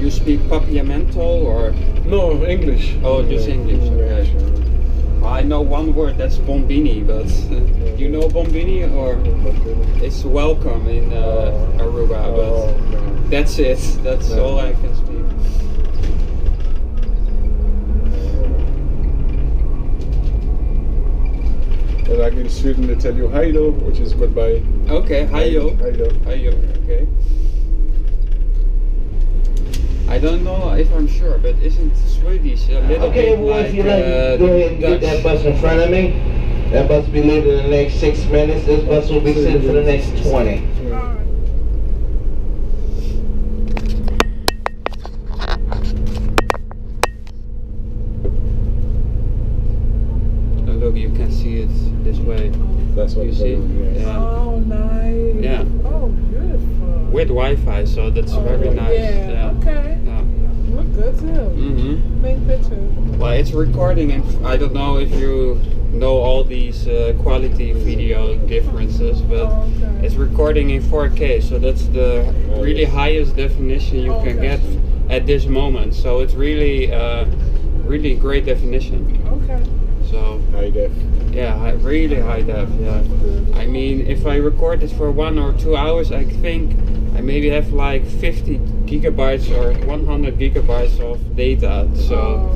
you speak Papiamento or? No, English. Oh, just English. Okay. I know one word, that's Bombini, but do you know Bombini? Or it's welcome in Aruba, but that's it. That's all I can speak. And I go to Sweden, they tell you Heido, which is goodbye. Okay, Heido. Heido, okay. I don't know if I'm sure, but isn't Swedish a little bit like if you like, go and get that bus in front of me. That bus will be leaving in the next 6 minutes. This bus will be sitting for the next 20. Look, you can see it this way. That's what you see. Yeah. Oh, nice. Yeah. Oh, beautiful. With Wi-Fi, so that's very nice. Yeah. Okay. Yeah. Look good too. Mm-hmm. Make pictures. Well, it's recording, and I don't know if you know all these quality video differences, but it's recording in 4K, so that's the really highest definition you can get at this moment. So it's really, really great definition. Okay. So, high def. Yeah, really high def. Yeah. I mean, if I record this for 1 or 2 hours, I think I maybe have like 50 gigabytes or 100 gigabytes of data. So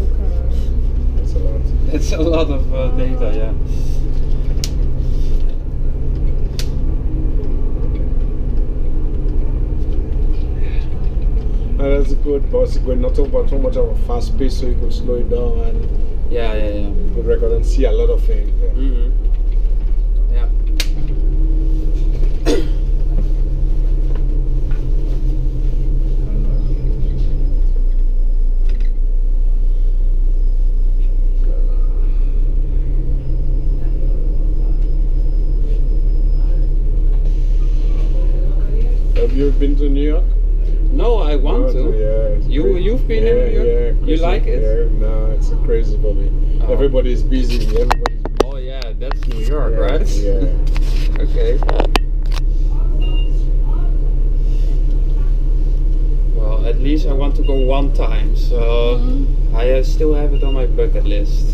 that's a lot. It's a lot of data. Yeah. That's good, but it's good. Not too much of a fast pace, so you could slow it down and. Yeah, yeah, yeah. You could record and see a lot of things. Yeah. Mm-hmm. Yeah. Have you been to New York? No, I want to. Yeah, you've been in New York? Yeah, you like it? Yeah, no, it's crazy for me. Oh. Everybody's busy. Everybody's busy. Oh yeah, that's New York, right? Yeah. Okay. Well, at least I want to go one time, so I still have it on my bucket list.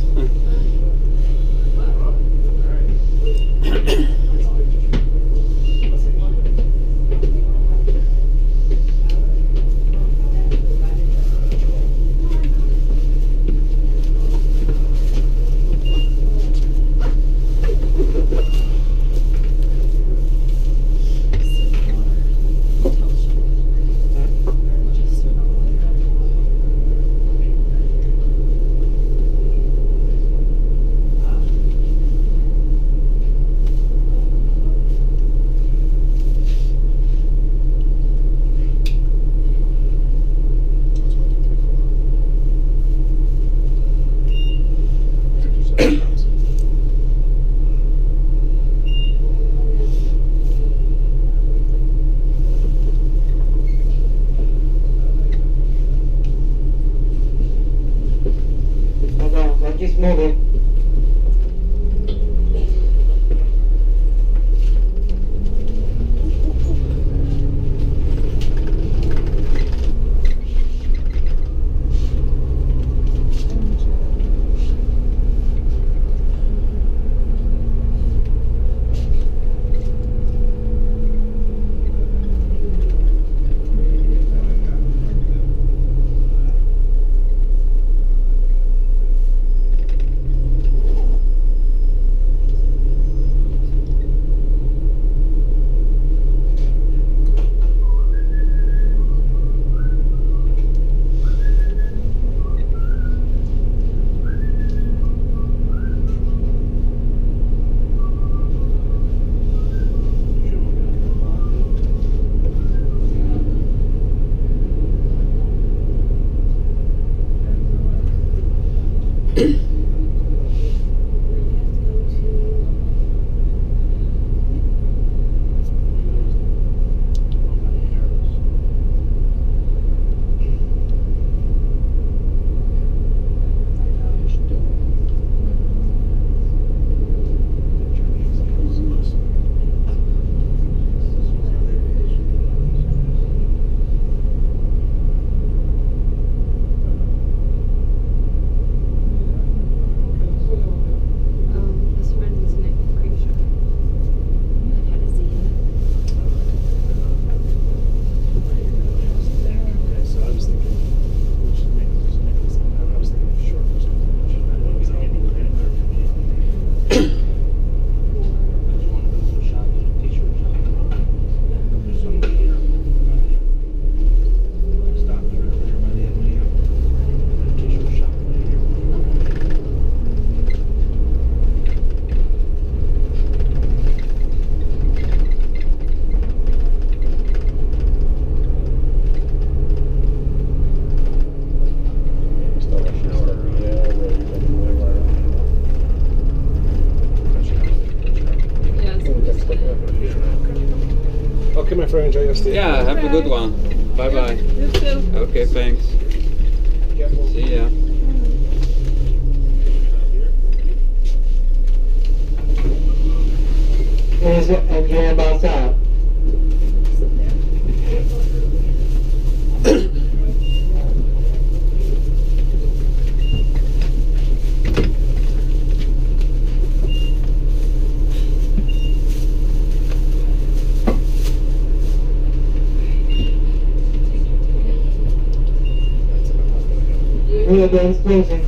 friend. Enjoy your stay. Yeah, have a good one. Bye bye. You too. Okay, thanks. Careful. See ya. Is it again about that? We are going squeezing.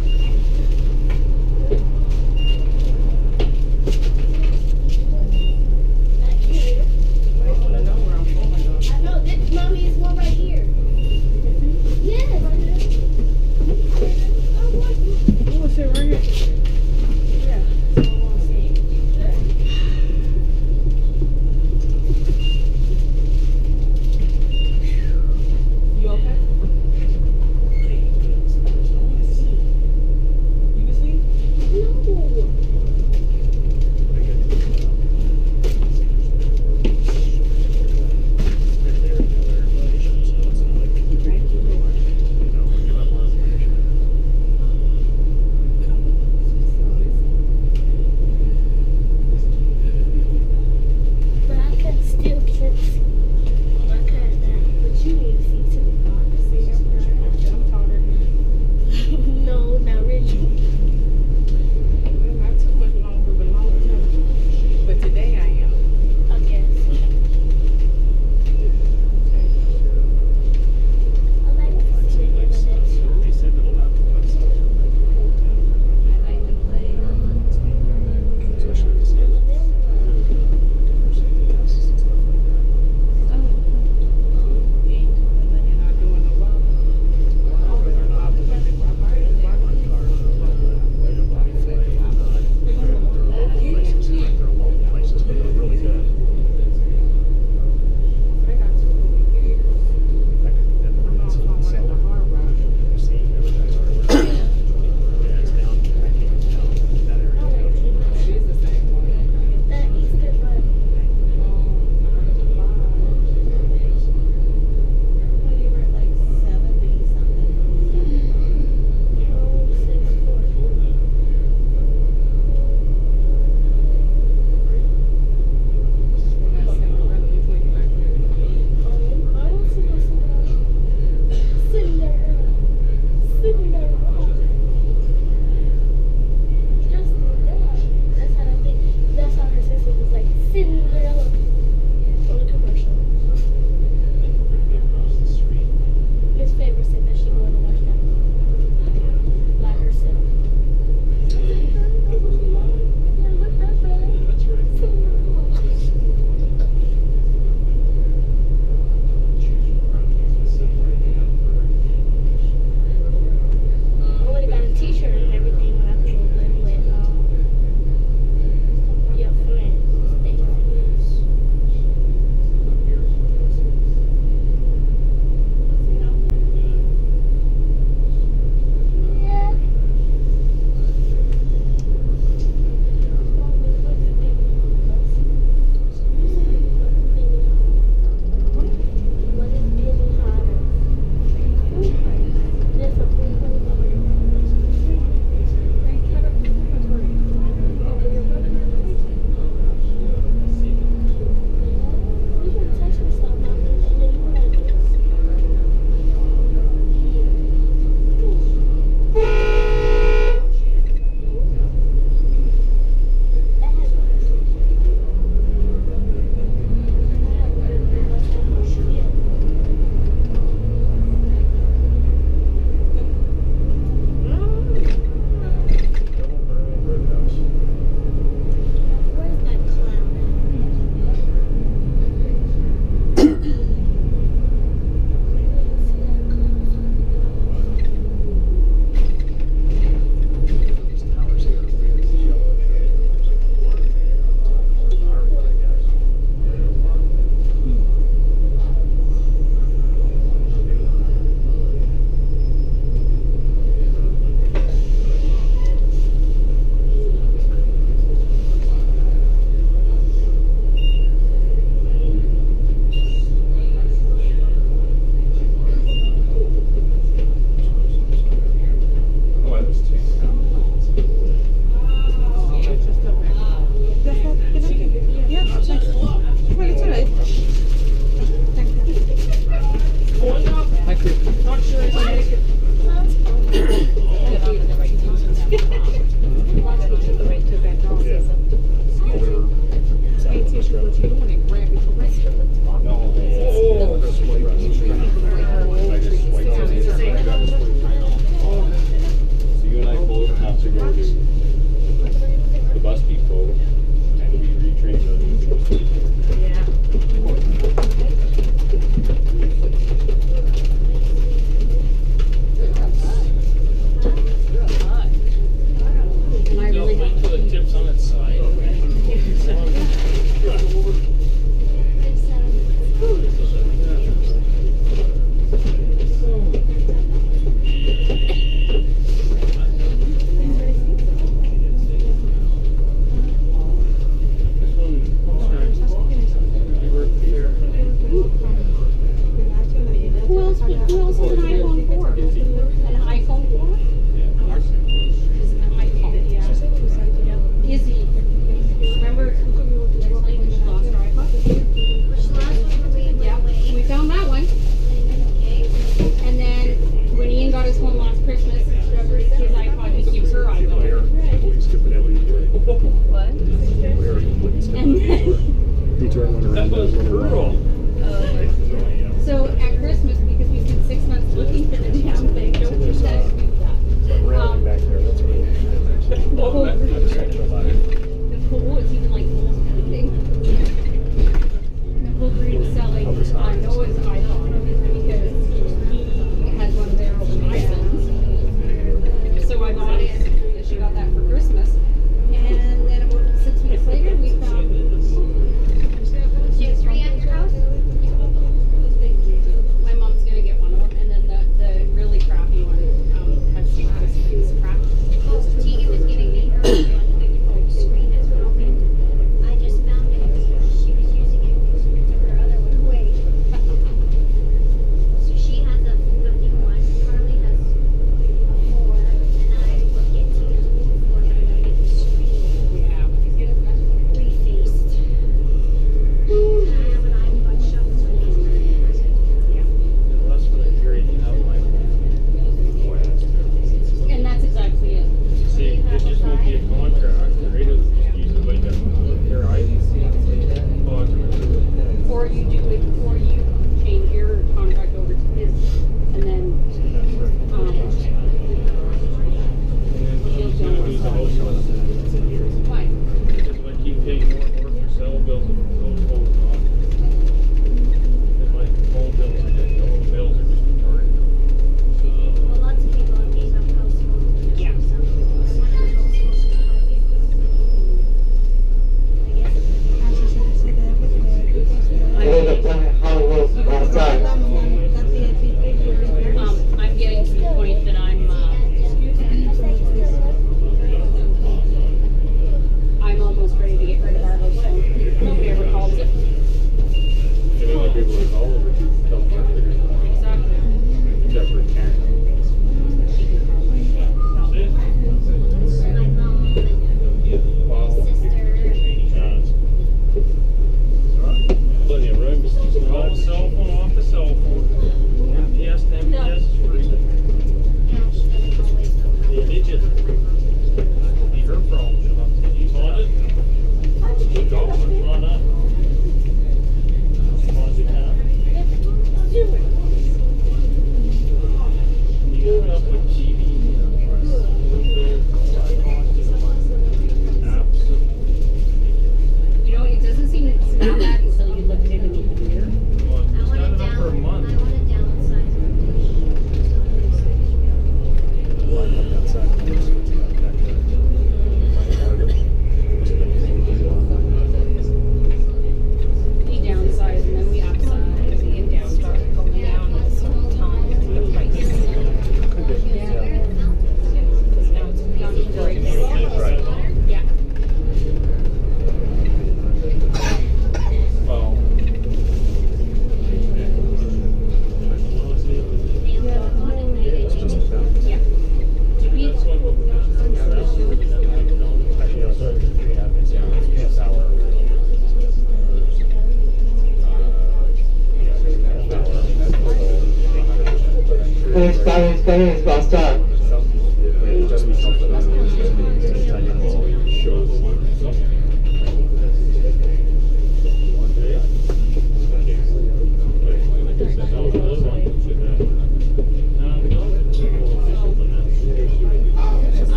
Spanish faster.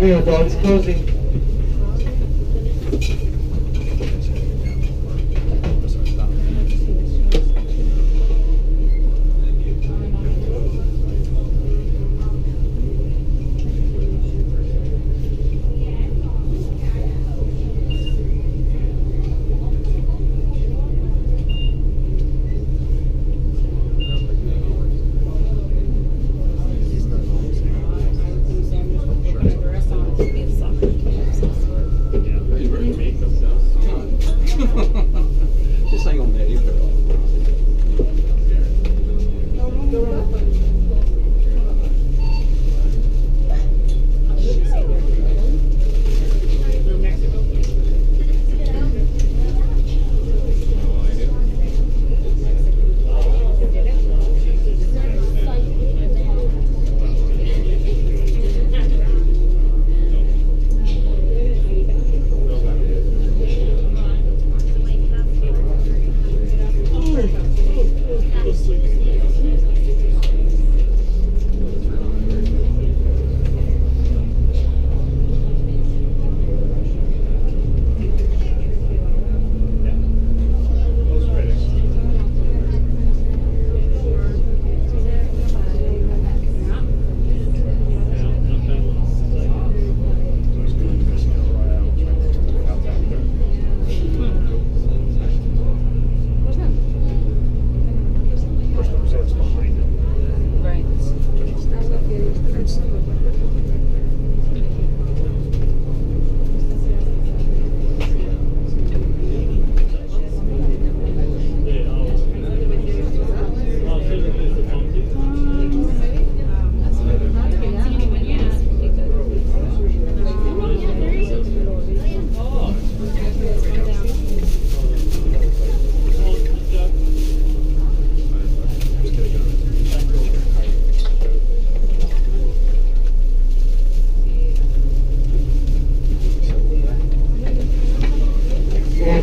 Real dogs closing.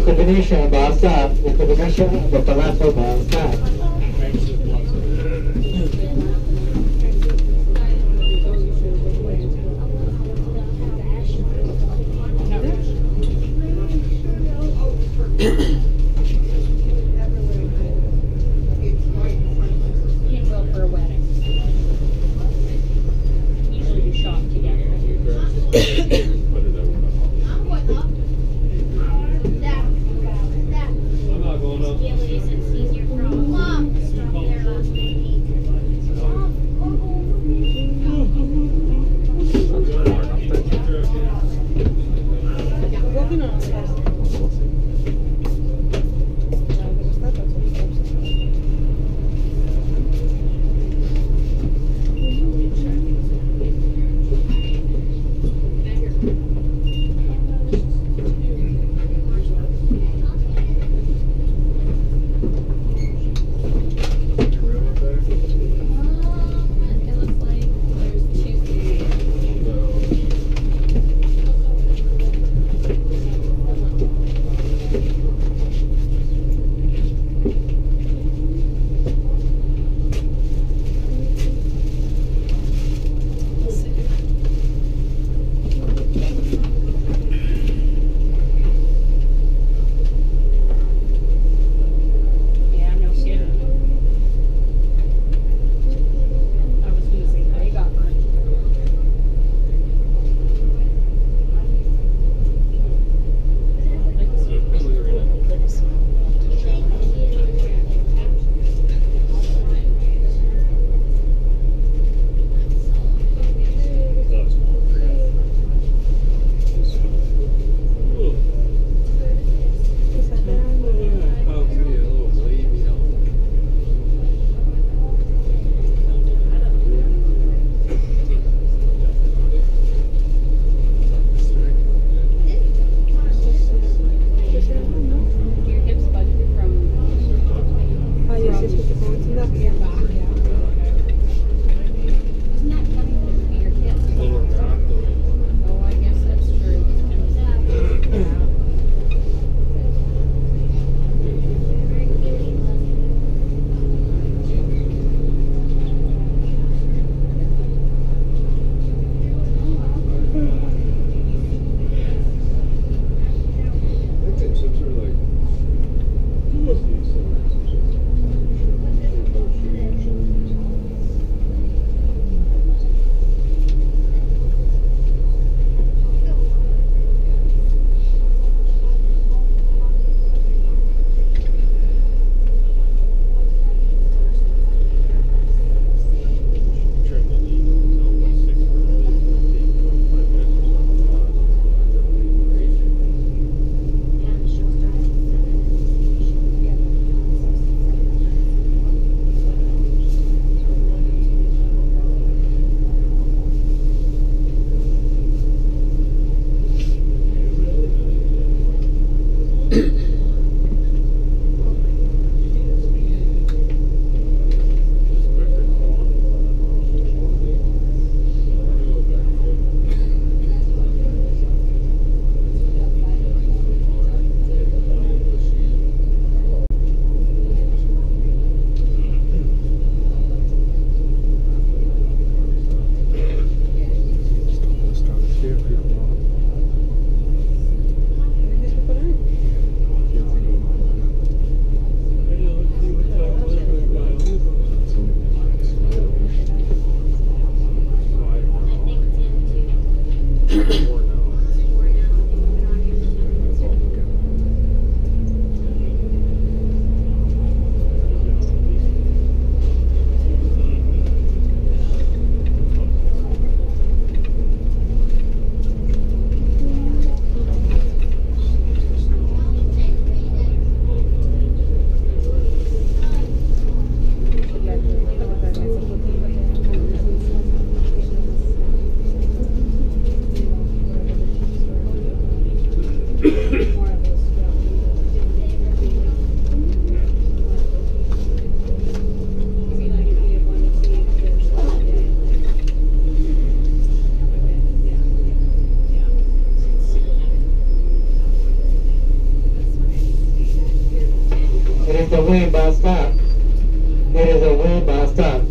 combination balsa, the combination of the palazzo balsa. a way by stop. It is a way by stop.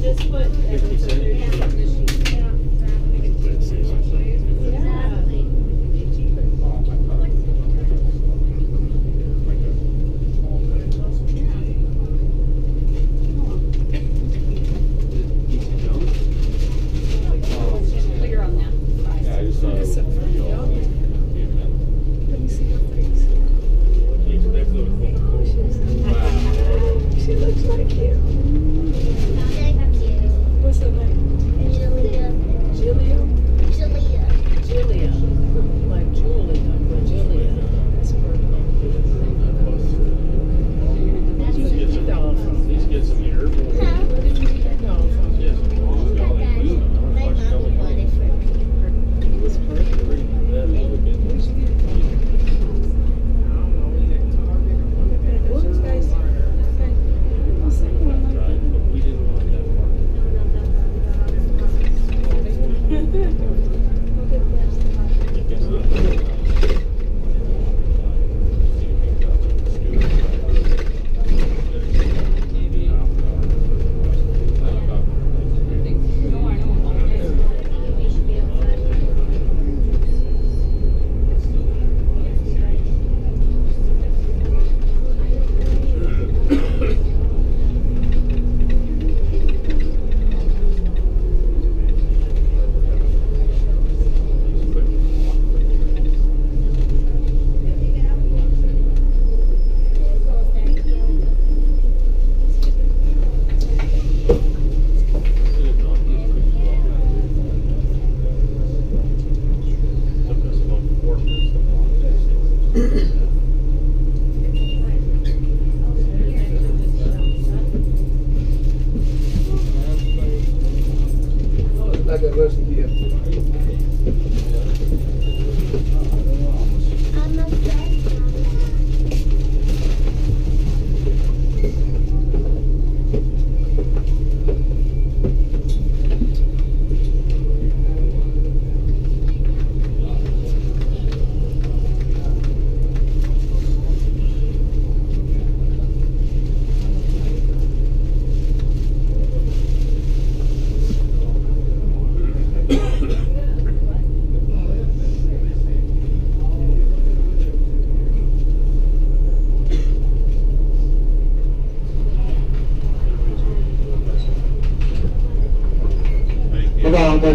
Just put 50%. Yeah.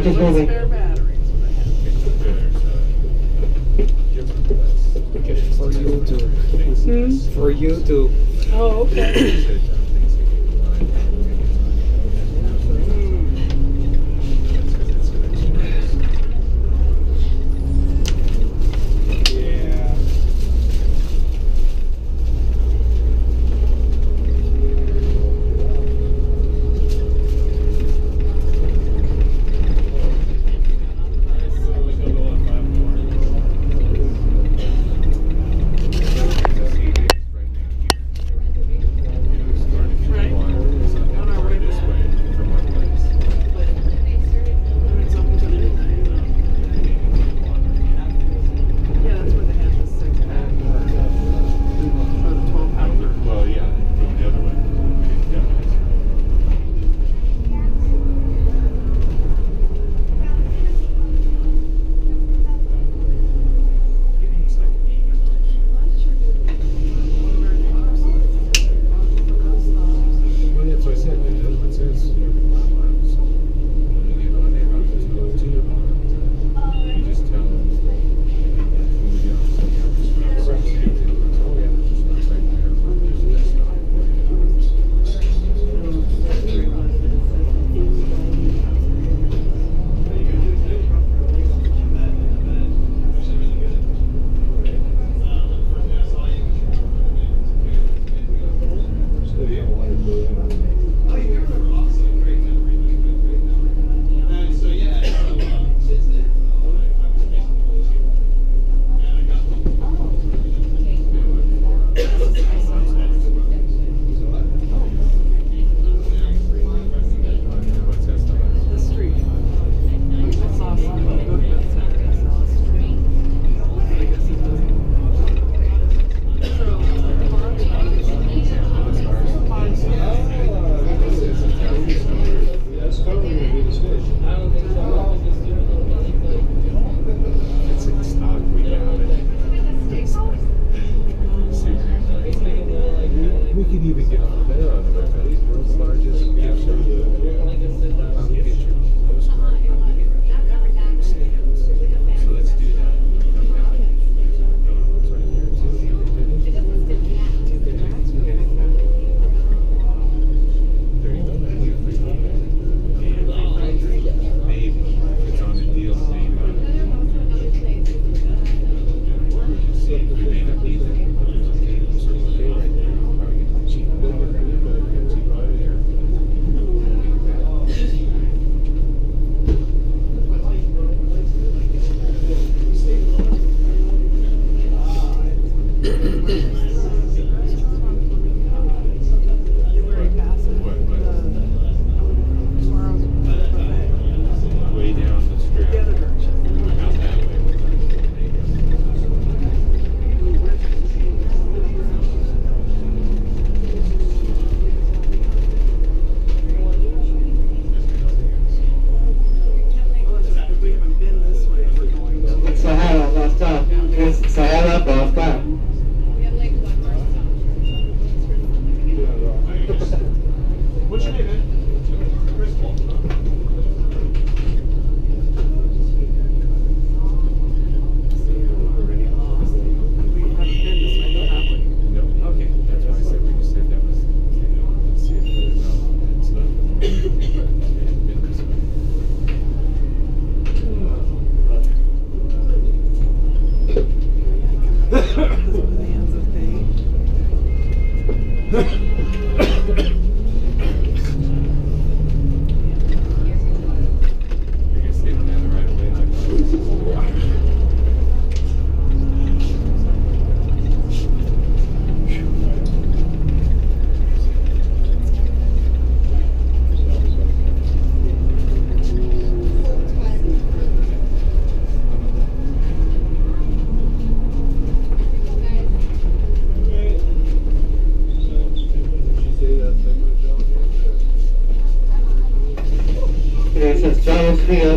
Just moving. Spare batteries when I have it. For you to. Hmm? For you to. Oh, okay.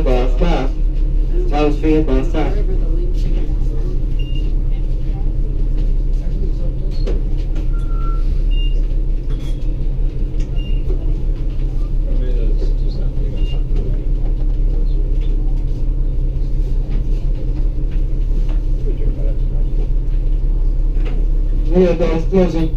basah, Alfiah basah. Here goes closing.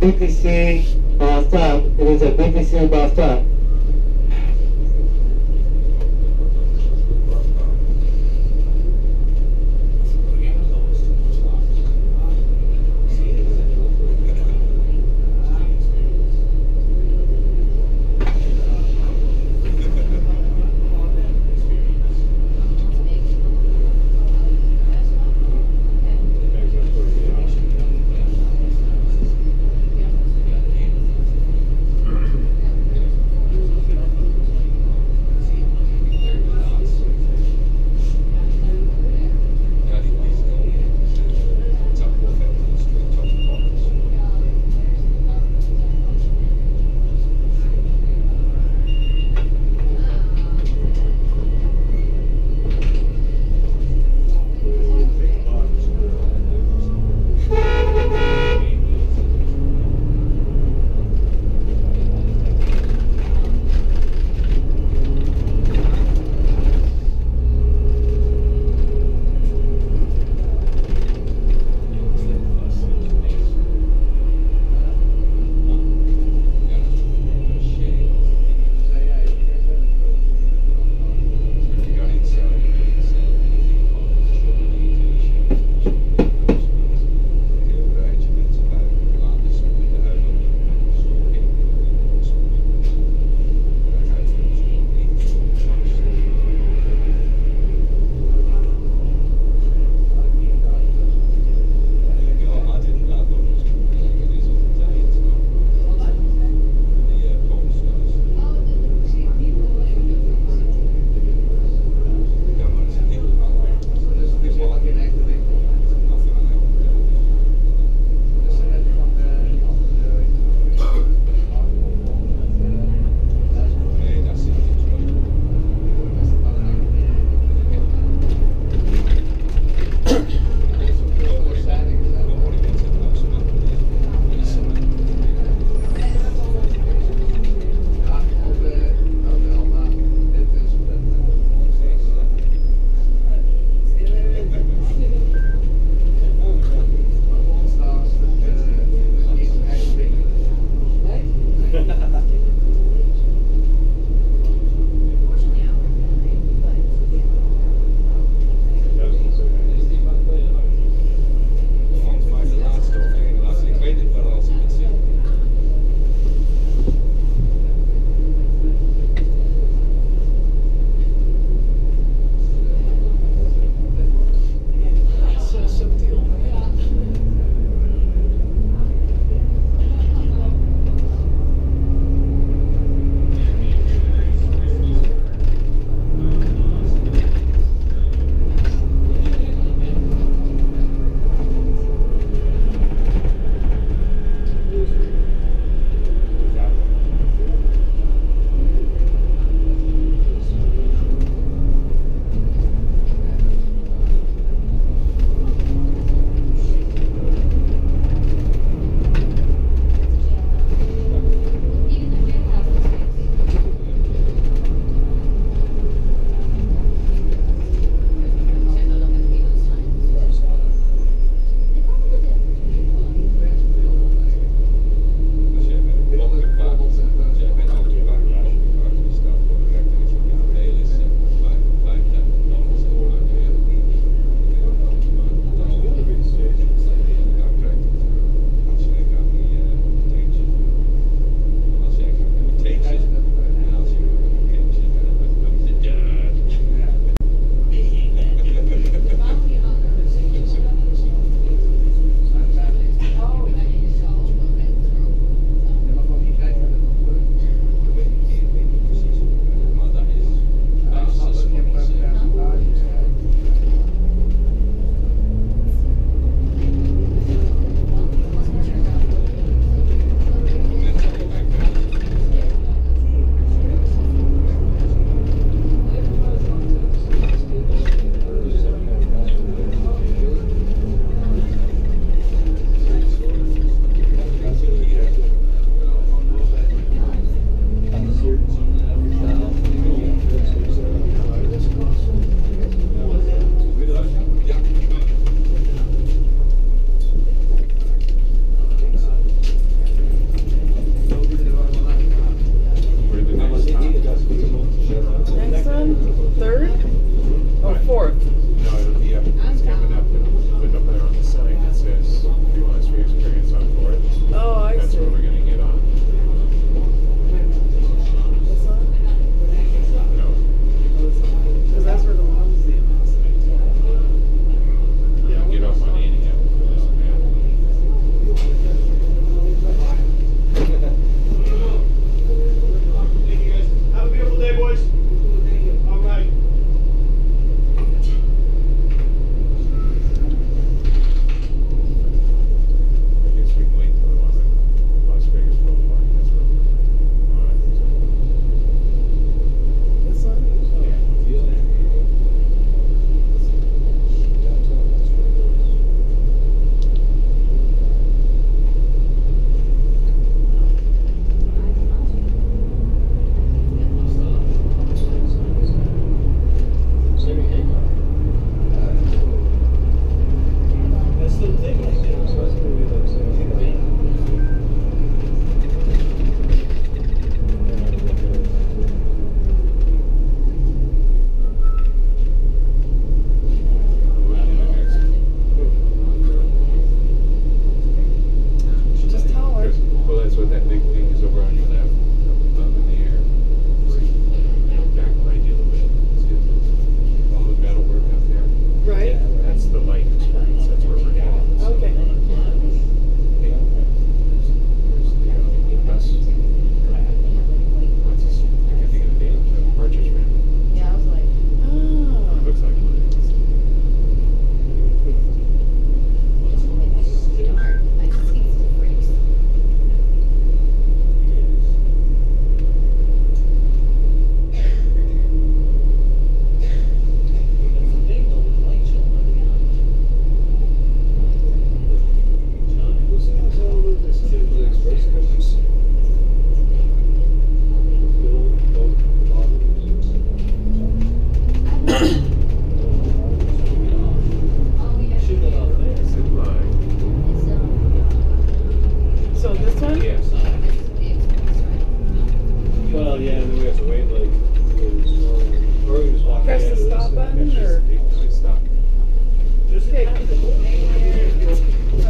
BTC bathtub. It is a BTC bathtub.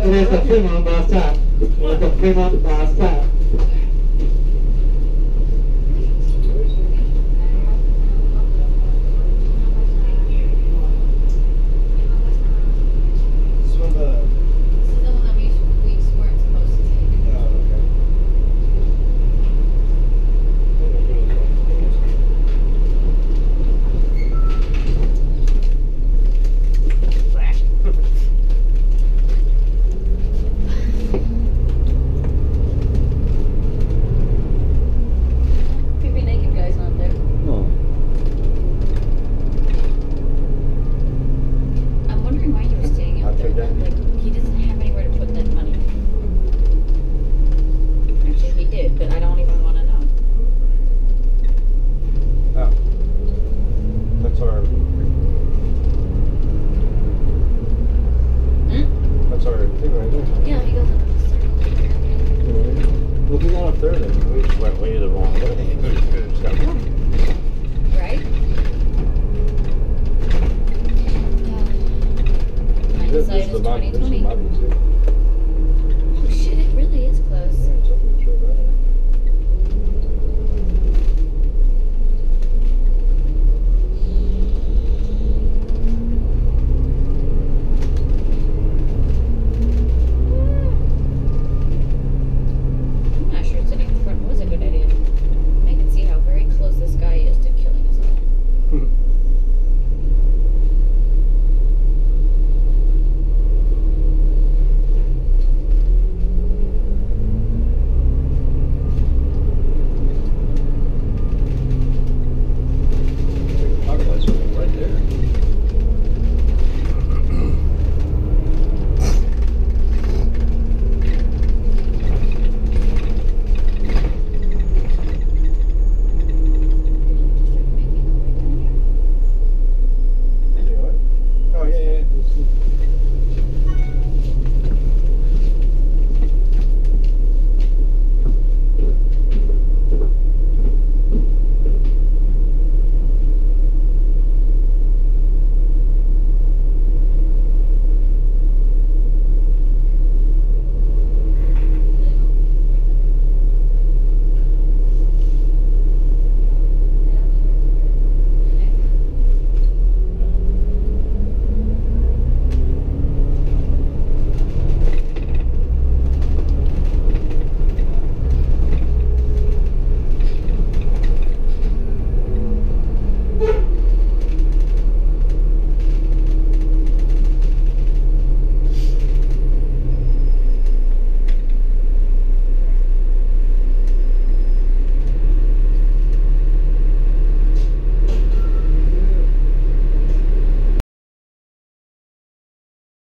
There's a female bus stop. There's a female bus stop. Oh shit, it really is close.